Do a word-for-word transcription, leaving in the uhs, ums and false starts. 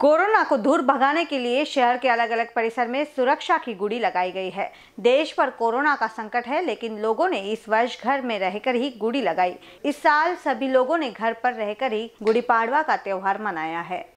Corona को दूर भगाने के लिए शहर के अलग अलग परिसर में सुरक्षा की गुड़ी लगाई गई है। देश पर कोरोना का संकट है, लेकिन लोगों ने इस वर्ष घर में रहकर ही गुड़ी लगाई। इस साल सभी लोगों ने घर पर रहकर ही गुड़ी पड़वा का त्योहार मनाया है।